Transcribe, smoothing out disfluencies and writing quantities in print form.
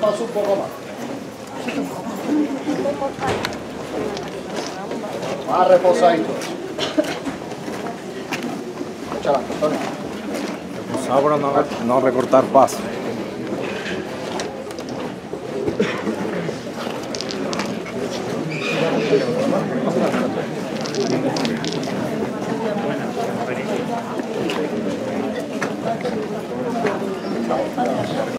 Paso un poco más. Más reposadito. Ahora no recortar paso.